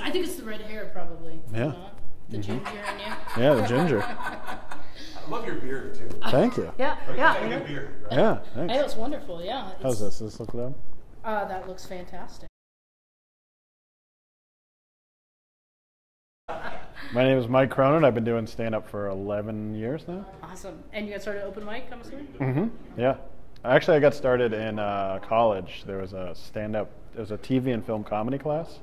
I think it's the red hair, probably. Yeah. The ginger in you. Yeah, the ginger. I love your beard, too. Thank you. Yeah, yeah. Your beard, right? Yeah, thanks. Hey, it's wonderful, yeah. It's, how's this? Does this look good? That looks fantastic. My name is Mike Cronin. I've been doing stand-up for 11 years now. Awesome. And you got started open mic, I'm assuming? Mm-hmm, yeah. Actually, I got started in college. There was a stand-up, it was a TV and film comedy class,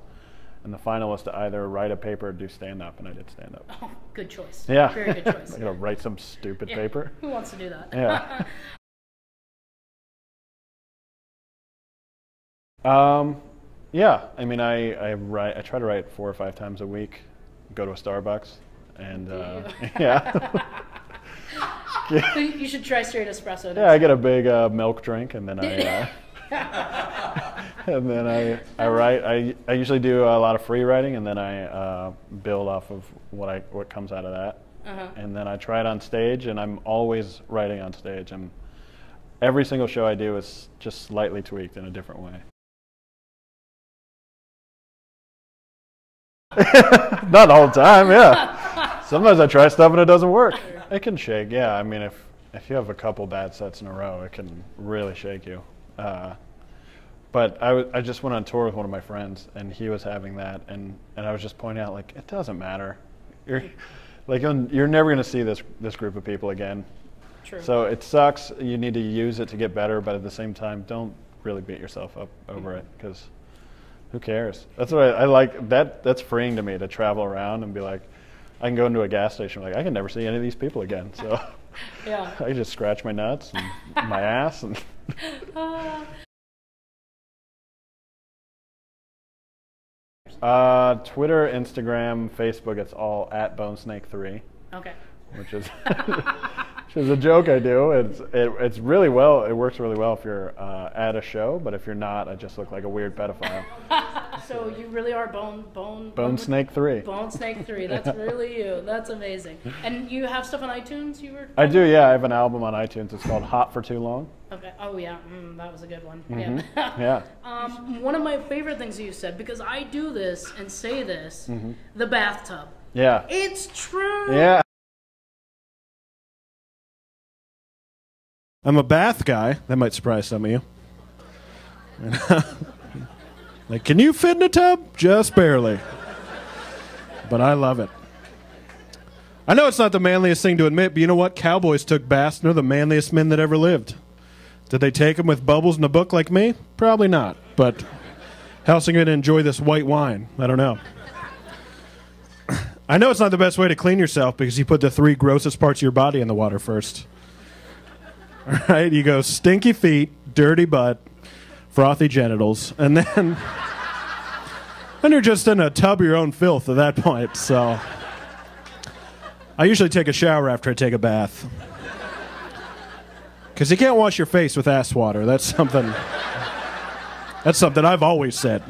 and the final was to either write a paper or do stand-up, and I did stand-up. Oh, good choice. Yeah. Very good choice. I'm going to write some stupid paper. Who wants to do that? Yeah. Yeah, I mean, I try to write 4 or 5 times a week, go to a Starbucks, and yeah. So you should try straight espresso next. Yeah, I get a big milk drink, and then I and then I write. I usually do a lot of free writing, and then I build off of what comes out of that. And then I try it on stage, and I'm always writing on stage. Every single show I do is just slightly tweaked in a different way. Not all the time, yeah. Sometimes I try stuff and it doesn't work. It can shake, yeah. I mean, if you have a couple bad sets in a row, it can really shake you. But I just went on tour with one of my friends, and he was having that, and I was just pointing out, like, it doesn't matter. You're never going to see this group of people again. True. So it sucks. You need to use it to get better, but at the same time, don't really beat yourself up over it, because who cares? That's what I like. That's freeing to me to travel around and be like, I can go into a gas station like, I can never see any of these people again. So yeah. I just scratch my nuts and my ass. And Twitter, Instagram, Facebook, it's all at Bonesnake3. Okay. Which is which is a joke I do. It's really well. It works really well if you're at a show, but if you're not, I just look like a weird pedophile. So you really are Bonesnake3. Bonesnake3. That's really you. That's amazing. And you have stuff on iTunes. I do. Yeah, I have an album on iTunes. It's called Hot for Too Long. Okay. Oh yeah, that was a good one. Mm-hmm. Yeah. Yeah. One of my favorite things you said, because I do this and say this, the bathtub. Yeah. It's true. Yeah. I'm a bath guy. That might surprise some of you. Like, can you fit in a tub? Just barely. But I love it. I know it's not the manliest thing to admit, but you know what? Cowboys took baths, and they're the manliest men that ever lived. Did they take them with bubbles in a book like me? Probably not. But how else am I going to enjoy this white wine? I don't know. I know it's not the best way to clean yourself, because you put the 3 grossest parts of your body in the water first. All right, you go stinky feet, dirty butt, frothy genitals, and then and you're just in a tub of your own filth at that point. So I usually take a shower after I take a bath, because you can't wash your face with ass water. That's something I've always said.